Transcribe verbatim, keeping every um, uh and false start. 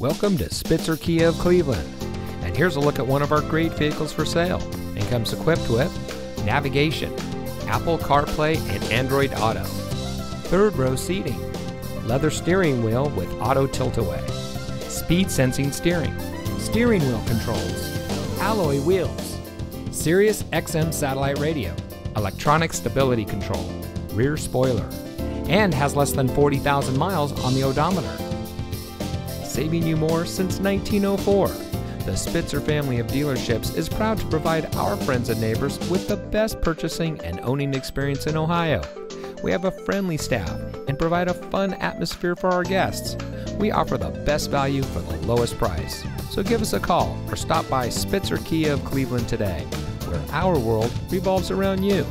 Welcome to Spitzer Kia of Cleveland, and here's a look at one of our great vehicles for sale, and comes equipped with navigation, Apple CarPlay and Android Auto, third row seating, leather steering wheel with auto tilt-away, speed sensing steering, steering wheel controls, alloy wheels, Sirius X M satellite radio, electronic stability control, rear spoiler, and has less than forty thousand miles on the odometer. Saving you more since nineteen oh four. The Spitzer family of dealerships is proud to provide our friends and neighbors with the best purchasing and owning experience in Ohio. We have a friendly staff and provide a fun atmosphere for our guests. We offer the best value for the lowest price. So give us a call or stop by Spitzer Kia of Cleveland today, where our world revolves around you.